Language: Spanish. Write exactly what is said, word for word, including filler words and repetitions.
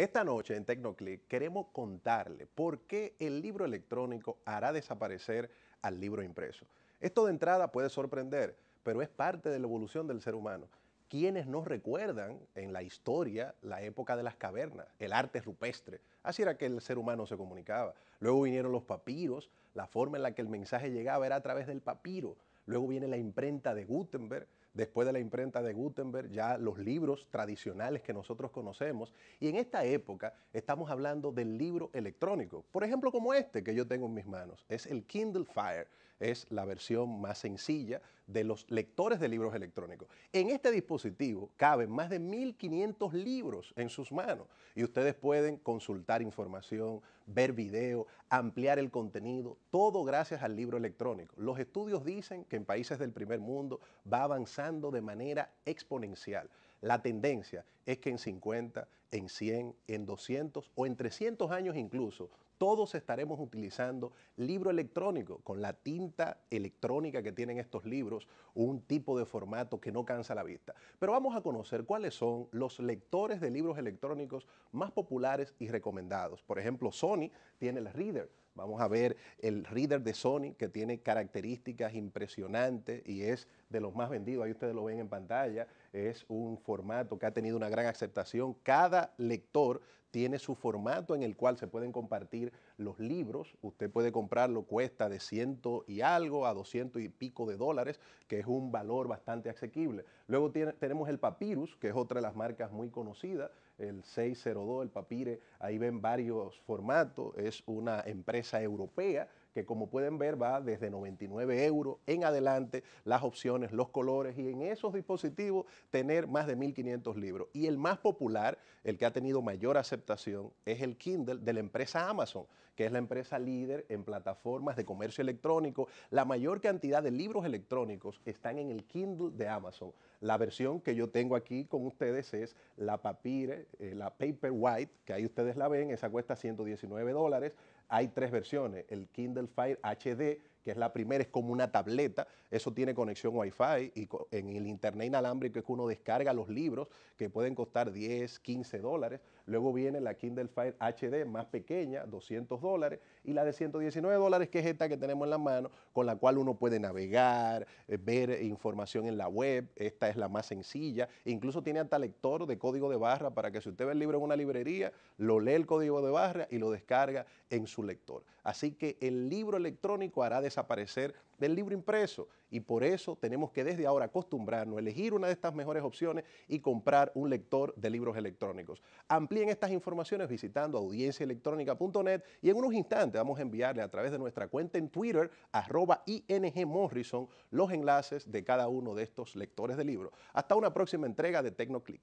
Esta noche en TecnoClick queremos contarle por qué el libro electrónico hará desaparecer al libro impreso. Esto de entrada puede sorprender, pero es parte de la evolución del ser humano. Quienes nos recuerdan en la historia la época de las cavernas, el arte rupestre. Así era que el ser humano se comunicaba. Luego vinieron los papiros, la forma en la que el mensaje llegaba era a través del papiro. Luego viene la imprenta de Gutenberg. Después de la imprenta de Gutenberg, ya los libros tradicionales que nosotros conocemos. Y en esta época estamos hablando del libro electrónico. Por ejemplo, como este que yo tengo en mis manos. Es el Kindle Fire. Es la versión más sencilla de los lectores de libros electrónicos. En este dispositivo caben más de mil quinientos libros en sus manos. Y ustedes pueden consultar información, ver video, ampliar el contenido. Todo gracias al libro electrónico. Los estudios dicen que en países del primer mundo va avanzando de manera exponencial. La tendencia es que en cincuenta, en cien, en doscientos o en trescientos años incluso, todos estaremos utilizando libro electrónico con la tinta electrónica que tienen estos libros, un tipo de formato que no cansa la vista. Pero vamos a conocer cuáles son los lectores de libros electrónicos más populares y recomendados. Por ejemplo, Sony tiene el Reader. Vamos a ver el Reader de Sony, que tiene características impresionantes y es de los más vendidos. Ahí ustedes lo ven en pantalla. Es un formato que ha tenido una gran aceptación. Cada lector tiene su formato en el cual se pueden compartir los libros. Usted puede comprarlo, cuesta de ciento y algo a doscientos y pico de dólares, que es un valor bastante asequible. Luego tiene, tenemos el Papyrus, que es otra de las marcas muy conocidas. El seiscientos dos, el Papire, ahí ven varios formatos. Es una empresa europea que, como pueden ver, va desde noventa y nueve euros en adelante, las opciones, los colores, y en esos dispositivos tener más de mil quinientos libros. Y el más popular, el que ha tenido mayor aceptación, es el Kindle de la empresa Amazon, que es la empresa líder en plataformas de comercio electrónico. La mayor cantidad de libros electrónicos están en el Kindle de Amazon. La versión que yo tengo aquí con ustedes es la Papire, eh, la Paperwhite, que ahí ustedes la ven, esa cuesta ciento diecinueve dólares. Hay tres versiones, el Kindle Fire H D, que es la primera, es como una tableta, eso tiene conexión Wi-Fi y en el internet inalámbrico es que uno descarga los libros que pueden costar diez, quince dólares. Luego viene la Kindle Fire H D más pequeña, doscientos dólares, y la de ciento diecinueve dólares, que es esta que tenemos en la mano, con la cual uno puede navegar, ver información en la web. Esta es la más sencilla, incluso tiene hasta lector de código de barra para que si usted ve el libro en una librería, lo lee el código de barra y lo descarga en su lector. Así que el libro electrónico hará desaparecer del libro impreso, y por eso tenemos que desde ahora acostumbrarnos a elegir una de estas mejores opciones y comprar un lector de libros electrónicos. Amplíen estas informaciones visitando audiencia electrónica punto net, y en unos instantes vamos a enviarle a través de nuestra cuenta en Twitter, arroba I N G Morrison, los enlaces de cada uno de estos lectores de libros. Hasta una próxima entrega de TecnoClick.